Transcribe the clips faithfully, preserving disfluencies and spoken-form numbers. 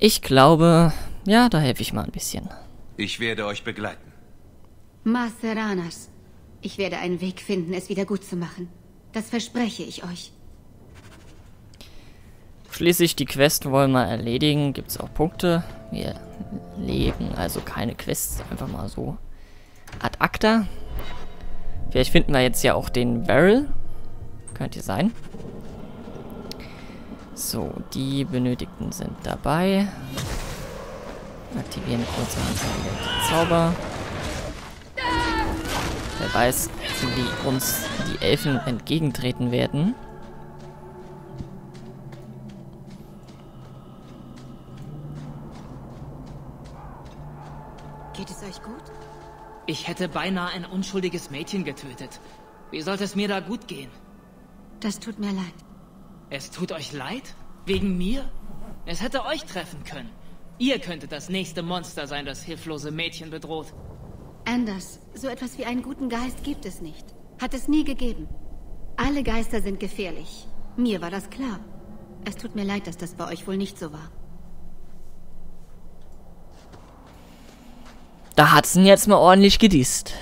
Ich glaube, ja, da helfe ich mal ein bisschen. Ich werde euch begleiten. Master Ranas, ich werde einen Weg finden, es wieder gut zu machen. Das verspreche ich euch. Schließlich, die Questen wollen wir erledigen. Gibt es auch Punkte? Wir legen also keine Quests, einfach mal so ad acta. Vielleicht finden wir jetzt ja auch den Varel. Könnte sein. So, die Benötigten sind dabei. Aktivieren kurz mal Zauber. Wer weiß, wie uns die Elfen entgegentreten werden. Geht es euch gut? Ich hätte beinahe ein unschuldiges Mädchen getötet. Wie sollte es mir da gut gehen? Das tut mir leid. Es tut euch leid? Wegen mir? Es hätte euch treffen können. Ihr könntet das nächste Monster sein, das hilflose Mädchen bedroht. Anders, so etwas wie einen guten Geist gibt es nicht. Hat es nie gegeben. Alle Geister sind gefährlich. Mir war das klar. Es tut mir leid, dass das bei euch wohl nicht so war. Da hat's ihn jetzt mal ordentlich gedisst.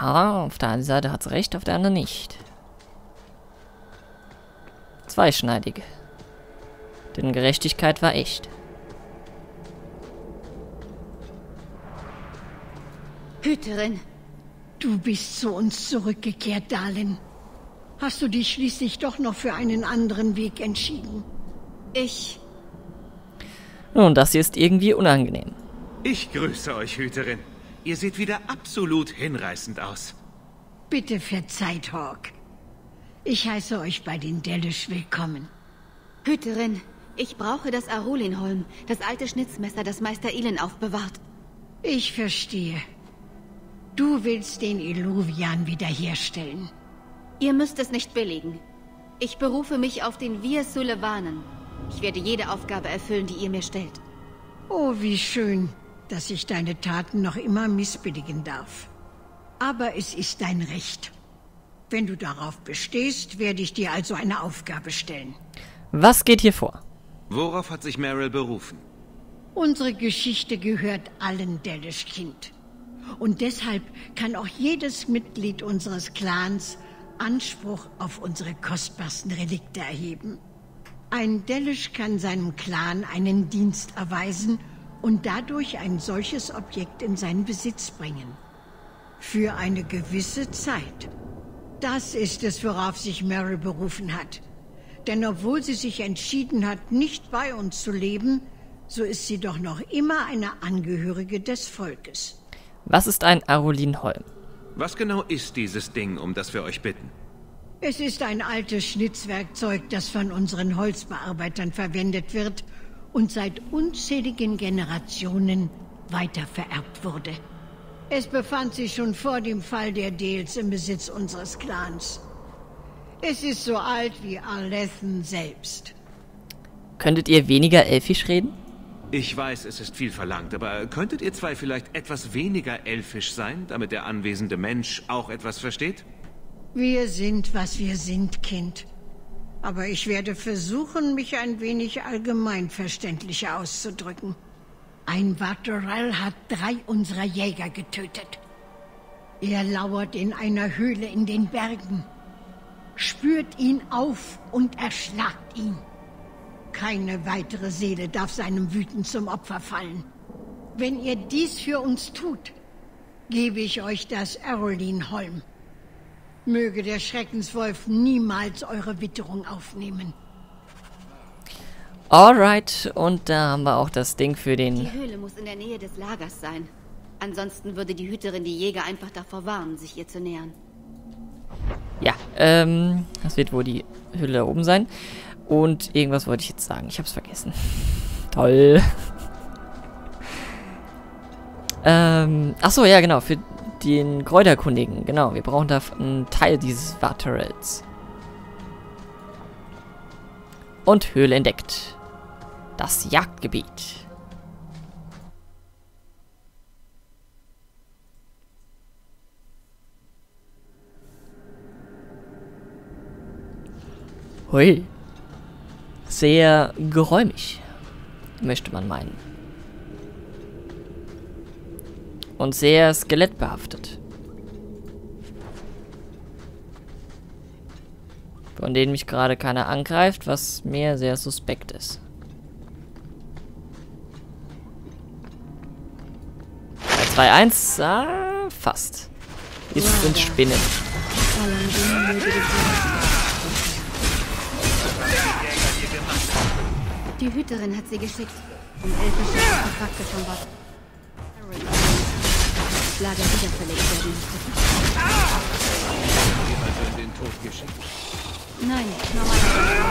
Ha, auf der einen Seite hat's recht, auf der anderen nicht. Zweischneidig. Denn Gerechtigkeit war echt. Hüterin, du bist zu uns zurückgekehrt, Dalin. Hast du dich schließlich doch noch für einen anderen Weg entschieden? Ich... Nun, das hier ist irgendwie unangenehm. Ich grüße euch, Hüterin. Ihr seht wieder absolut hinreißend aus. Bitte verzeiht, Hawk. Ich heiße euch bei den Dalish willkommen. Hüterin, ich brauche das Arulin'Holm, das alte Schnitzmesser, das Meister Ilen aufbewahrt. Ich verstehe. Du willst den Eluvian wiederherstellen. Ihr müsst es nicht billigen. Ich berufe mich auf den Wir-Sullivanen. Ich werde jede Aufgabe erfüllen, die ihr mir stellt. Oh, wie schön, dass ich deine Taten noch immer missbilligen darf. Aber es ist dein Recht. Wenn du darauf bestehst, werde ich dir also eine Aufgabe stellen. Was geht hier vor? Worauf hat sich Merrill berufen? Unsere Geschichte gehört allen Dalish-Kind. Und deshalb kann auch jedes Mitglied unseres Clans Anspruch auf unsere kostbarsten Relikte erheben. Ein Dalish kann seinem Clan einen Dienst erweisen und dadurch ein solches Objekt in seinen Besitz bringen. Für eine gewisse Zeit. Das ist es, worauf sich Merrill berufen hat. Denn obwohl sie sich entschieden hat, nicht bei uns zu leben, so ist sie doch noch immer eine Angehörige des Volkes. Was ist ein Arulin'Holm? Was genau ist dieses Ding, um das wir euch bitten? Es ist ein altes Schnitzwerkzeug, das von unseren Holzbearbeitern verwendet wird und seit unzähligen Generationen weitervererbt wurde. Es befand sich schon vor dem Fall der Dales im Besitz unseres Clans. Es ist so alt wie Arlathan selbst. Könntet ihr weniger elfisch reden? Ich weiß, es ist viel verlangt, aber könntet ihr zwei vielleicht etwas weniger elfisch sein, damit der anwesende Mensch auch etwas versteht? Wir sind, was wir sind, Kind. Aber ich werde versuchen, mich ein wenig allgemeinverständlicher auszudrücken. Ein Varterral hat drei unserer Jäger getötet. Er lauert in einer Höhle in den Bergen. Spürt ihn auf und erschlagt ihn. Keine weitere Seele darf seinem Wüten zum Opfer fallen. Wenn ihr dies für uns tut, gebe ich euch das Arulin'Holm. Möge der Schreckenswolf niemals eure Witterung aufnehmen. Alright, und da haben wir auch das Ding für den... Die Höhle muss in der Nähe des Lagers sein. Ansonsten würde die Hüterin die Jäger einfach davor warnen, sich ihr zu nähern. Ja, ähm, das wird wohl die Höhle da oben sein. Und irgendwas wollte ich jetzt sagen, ich hab's vergessen. Toll. ähm, achso, ja genau, für... den Kräuterkundigen, genau. Wir brauchen da einen Teil dieses Varterrals. Und Höhle entdeckt. Das Jagdgebiet. Hui. Was sehr geräumig, möchte man meinen. Und sehr skelettbehaftet. Von denen mich gerade keiner angreift, was mir sehr suspekt ist. zwei eins, ah, fast. Jetzt sind Spinnen. Die Hüterin hat sie geschickt, um elfische Artefakte vom Wasser. Das Lager wieder verlegt werden musste. Jemand wird den Tod geschickt. Nein, normalerweise.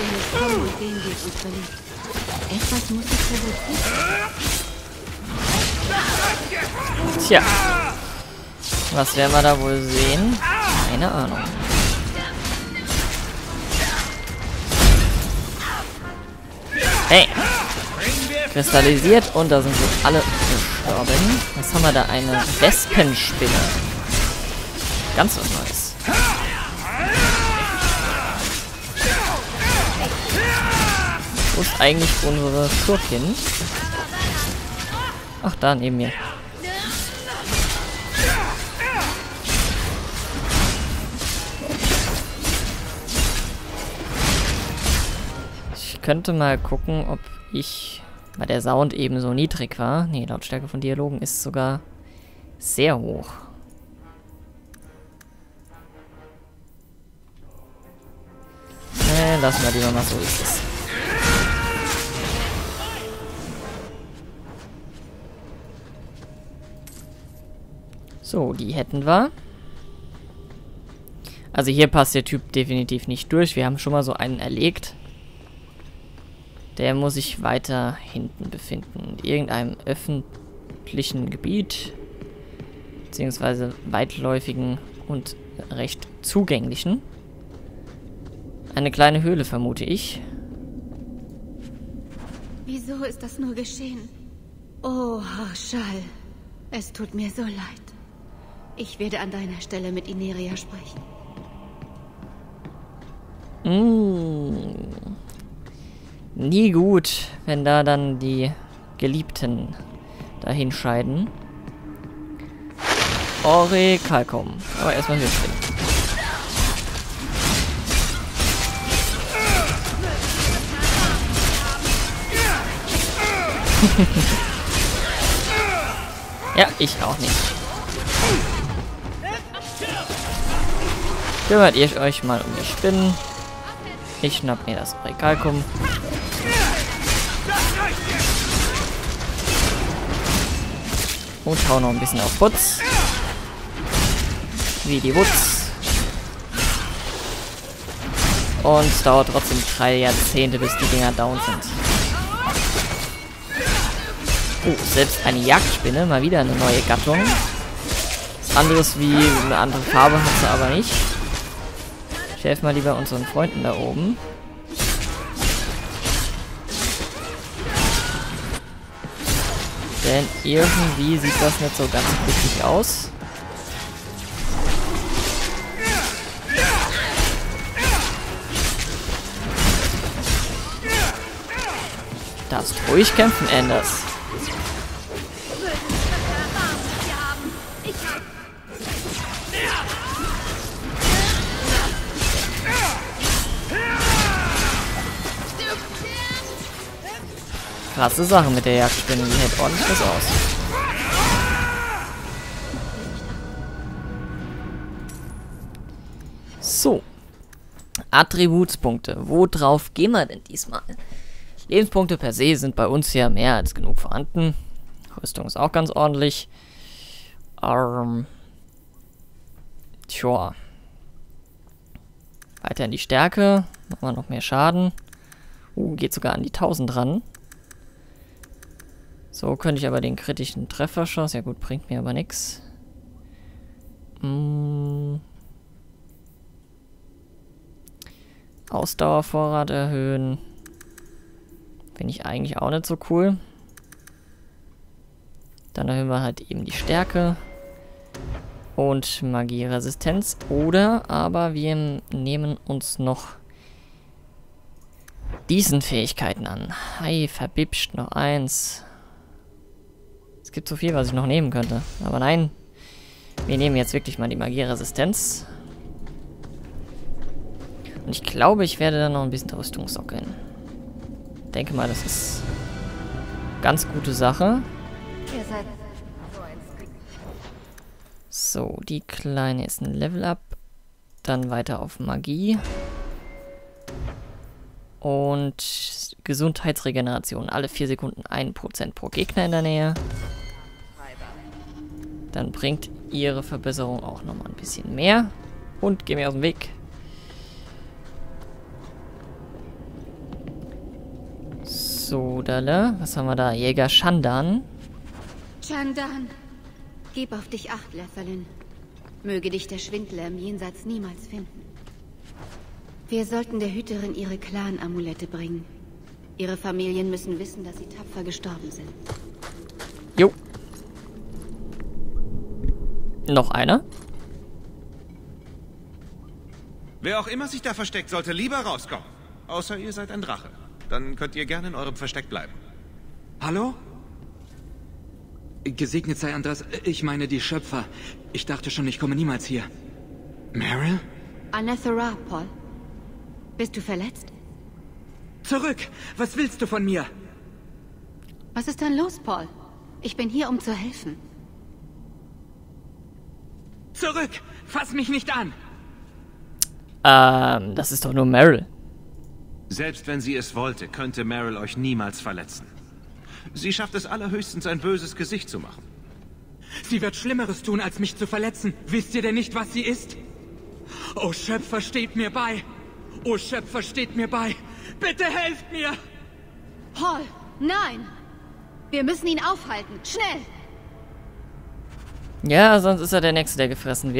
Denn es kommen und gehen geht und verliebt. Etwas muss ich versuchen. Tja. Was werden wir da wohl sehen? Keine Ahnung. Hey! Kristallisiert und da sind wir alle gestorben. Jetzt haben wir da eine Wespenspinne. Ganz was Neues. Wo ist eigentlich unsere Schurkin? Ach, da neben mir. Ich könnte mal gucken, ob ich... Weil der Sound eben so niedrig war. Nee, Lautstärke von Dialogen ist sogar sehr hoch. Nee, lassen wir lieber mal so, ist es. So, die hätten wir. Also hier passt der Typ definitiv nicht durch. Wir haben schon mal so einen erlegt. Der muss sich weiter hinten befinden. In irgendeinem öffentlichen Gebiet. Beziehungsweise weitläufigen und recht zugänglichen. Eine kleine Höhle, vermute ich. Wieso ist das nur geschehen? Oh, Schall. Es tut mir so leid. Ich werde an deiner Stelle mit Ineria sprechen. Mmh. Nie gut, wenn da dann die Geliebten dahinscheiden. Ore Kalkom. Aber erstmal hier stehen. Ja, ich auch nicht. Kümmert ihr euch mal um die Spinnen. Ich schnapp mir das Rekalkum. Und hau noch ein bisschen auf Putz. Wie die Wutz. Und es dauert trotzdem drei Jahrzehnte, bis die Dinger down sind. Oh, selbst eine Jagdspinne. Mal wieder eine neue Gattung. Was anderes wie eine andere Farbe hat sie aber nicht. Ich helfe mal lieber unseren Freunden da oben. Denn irgendwie sieht das nicht so ganz richtig aus. Darfst ruhig kämpfen, Anders. Krasse Sache mit der Jagdspinne, die hält ordentlich was aus. So. Attributspunkte. Worauf gehen wir denn diesmal? Lebenspunkte per se sind bei uns ja mehr als genug vorhanden. Rüstung ist auch ganz ordentlich. Ähm. Tja. Weiter in die Stärke. Machen wir noch mehr Schaden. Uh, geht sogar an die tausend ran. So könnte ich aber den kritischen Treffer schossen. Ja gut, bringt mir aber nichts. Mm. Ausdauervorrat erhöhen. Finde ich eigentlich auch nicht so cool. Dann erhöhen wir halt eben die Stärke. Und Magieresistenz. Oder aber wir nehmen uns noch diesen Fähigkeiten an. Hi, verbibscht noch eins. Es gibt so viel, was ich noch nehmen könnte. Aber nein, wir nehmen jetzt wirklich mal die Magierresistenz. Und ich glaube, ich werde dann noch ein bisschen Rüstung sockeln. Ich denke mal, das ist ganz gute Sache. So, die Kleine ist ein Level-Up. Dann weiter auf Magie. Und Gesundheitsregeneration. Alle vier Sekunden ein Prozent pro Gegner in der Nähe. Dann bringt ihre Verbesserung auch nochmal ein bisschen mehr. Und geh mir aus dem Weg. So, Dalle. Was haben wir da? Jäger Chandan. Chandan, gib auf dich acht, Läffelin. Möge dich der Schwindler im Jenseits niemals finden. Wir sollten der Hüterin ihre Clan-Amulette bringen. Ihre Familien müssen wissen, dass sie tapfer gestorben sind. Jo. Noch einer? Wer auch immer sich da versteckt, sollte lieber rauskommen. Außer ihr seid ein Drache. Dann könnt ihr gerne in eurem Versteck bleiben. Hallo? Gesegnet sei Anders. Ich meine die Schöpfer. Ich dachte schon, ich komme niemals hier. Merrill? Anethera, Paul. Bist du verletzt? Zurück! Was willst du von mir? Was ist denn los, Paul? Ich bin hier, um zu helfen. Zurück! Fass mich nicht an! Ähm, das ist doch nur Merrill. Selbst wenn sie es wollte, könnte Merrill euch niemals verletzen. Sie schafft es allerhöchstens, ein böses Gesicht zu machen. Sie wird Schlimmeres tun, als mich zu verletzen. Wisst ihr denn nicht, was sie ist? O Schöpfer, steht mir bei! O Schöpfer, steht mir bei! Bitte helft mir! Paul, nein! Wir müssen ihn aufhalten! Schnell! Ja, sonst ist er der Nächste, der gefressen wird.